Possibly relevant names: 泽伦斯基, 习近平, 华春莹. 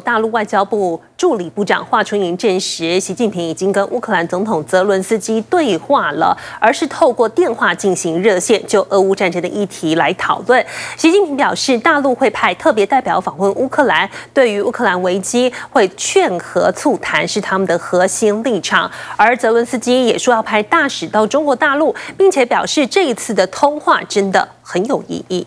大陆外交部助理部长华春莹证实，习近平已经跟乌克兰总统泽伦斯基对话了，而是透过电话进行热线，就俄乌战争的议题来讨论。习近平表示，大陆会派特别代表访问乌克兰，对于乌克兰危机会劝和促谈是他们的核心立场。而泽伦斯基也说要派大使到中国大陆，并且表示这一次的通话真的很有意义。